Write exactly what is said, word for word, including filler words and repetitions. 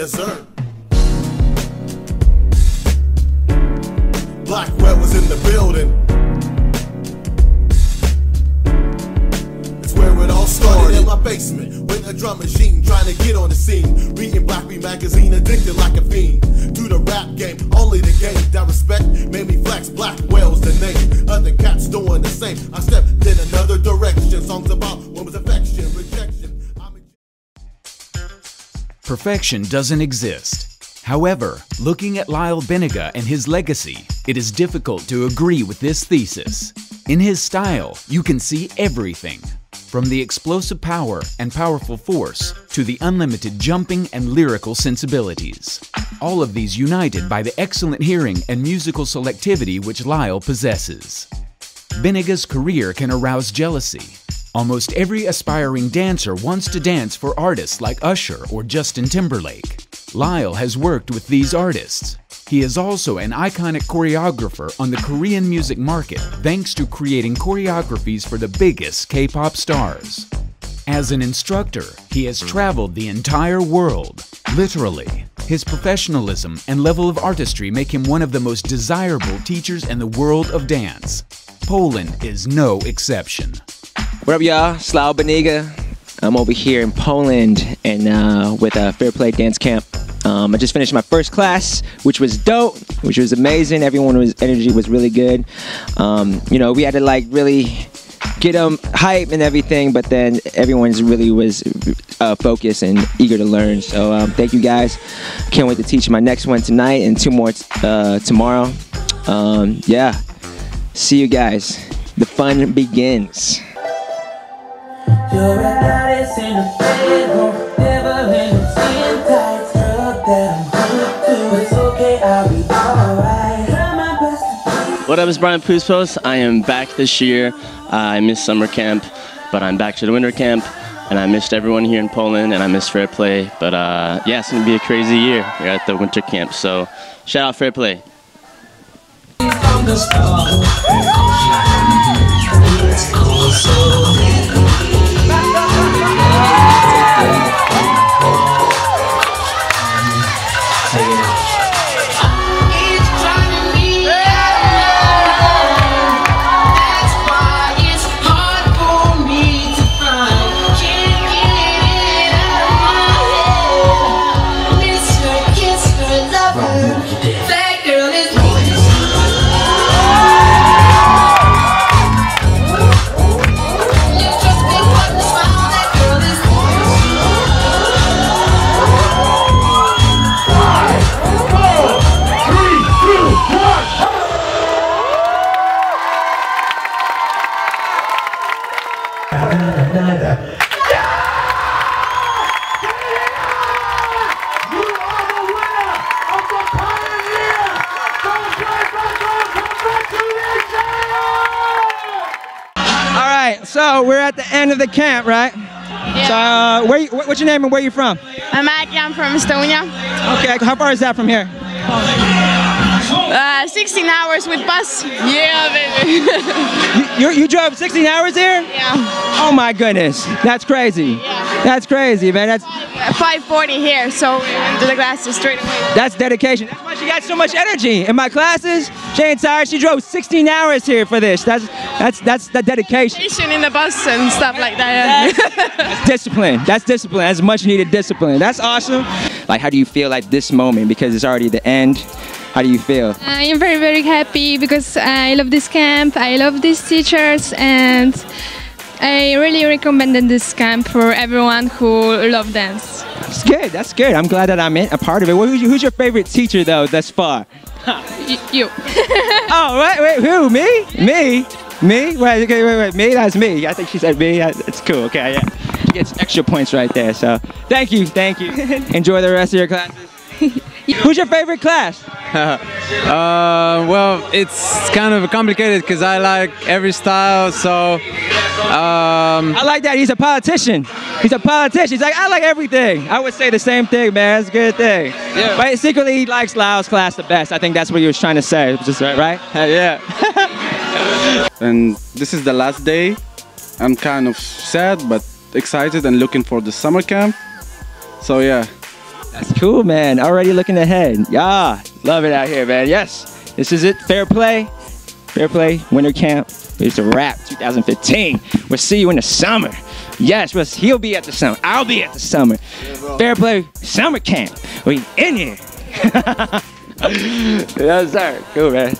Yes, sir. Blackwell was in the building. It's where it all started, in my basement with a drum machine, trying to get on the scene. Reading Black Bee magazine, addicted like a fiend to the rap game. Only the game that respect made me flex. Blackwell's the name. Other cats doing the same. I stepped in another direction. Songs about women's affection, rejection. Perfection doesn't exist. However, looking at Lyle Beniga and his legacy, it is difficult to agree with this thesis. In his style, you can see everything, from the explosive power and powerful force to the unlimited jumping and lyrical sensibilities. All of these united by the excellent hearing and musical selectivity which Lyle possesses. Beniga's career can arouse jealousy. Almost every aspiring dancer wants to dance for artists like Usher or Justin Timberlake. Lyle has worked with these artists. He is also an iconic choreographer on the Korean music market thanks to creating choreographies for the biggest K-pop stars. As an instructor, he has traveled the entire world, literally. His professionalism and level of artistry make him one of the most desirable teachers in the world of dance. Poland is no exception. What up, y'all? Slau Beniga. I'm over here in Poland and uh, with uh, Fair Play Dance Camp. Um, I just finished my first class, which was dope, which was amazing. Everyone's energy was really good. Um, you know, we had to like really get them hype and everything, but then everyone's really was uh, focused and eager to learn. So um, thank you guys. Can't wait to teach my next one tonight and two more uh, tomorrow. Um, yeah, see you guys. The fun begins. You're a goddess in a bedroom, devil in a skin tight girl that I'm good to. It's okay, I'll be alright. Try my best. What up, it's Brian Puspos. I am back this year. Uh, I missed summer camp, but I'm back to the winter camp, and I missed everyone here in Poland, and I missed Fair Play. But uh, yeah, it's gonna be a crazy year here at the winter camp. So shout out Fair Play. I'm the star. It's cool, so So we're at the end of the camp, right? Yeah. So uh, where you, what's your name and where are you from? I'm Aki, I'm from Estonia. Okay, how far is that from here? Uh, sixteen hours with bus. Yeah, baby. you, you, you drove sixteen hours here? Yeah. Oh my goodness, that's crazy. Yeah. That's crazy, man. That's five forty here, so we went to the classes straight away. That's dedication. That's why she got so much energy. In my classes, she ain't tired. She drove sixteen hours here for this. That's that's that's the dedication. Dedication in the bus and stuff like that. Yeah. That's discipline. That's discipline. That's much needed discipline. That's awesome. Like, how do you feel like this moment? Because it's already the end. How do you feel? I am very, very happy because I love this camp. I love these teachers and I really recommended this camp for everyone who loves dance. That's good, that's good. I'm glad that I'm in, a part of it. Who's your favorite teacher, though, thus far? Y you. Oh, wait, wait, who? Me? Me? Me? Wait, okay, wait, wait, me? That's me. I think she said me. It's cool, okay, yeah. She gets extra points right there, so thank you, thank you. Enjoy the rest of your classes. Who's your favorite class? uh, well, it's kind of complicated because I like every style, so... Um, I like that he's a politician. He's a politician. He's like, I like everything. I would say the same thing, man. It's a good thing. Yeah. But secretly, he likes Lyle's class the best. I think that's what he was trying to say, just right, right? Yeah. And this is the last day. I'm kind of sad, but excited and looking for the summer camp. So yeah. That's cool, man. Already looking ahead. Yeah, love it out here, man. Yes, this is it. Fair Play. Fair Play Winter Camp. It's a wrap, two thousand fifteen. We'll see you in the summer. Yes, well, he'll be at the summer. I'll be at the summer. Yeah, Fair Play Summer Camp. We in here. Yes, sir. Cool, man.